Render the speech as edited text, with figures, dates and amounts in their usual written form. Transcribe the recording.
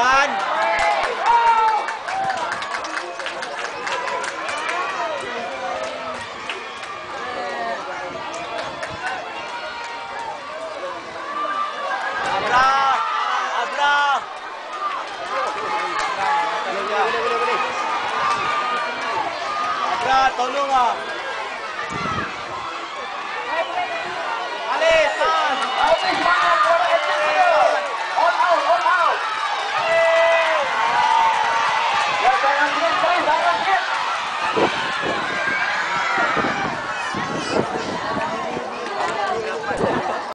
John. Abra, tolong ah. Alis,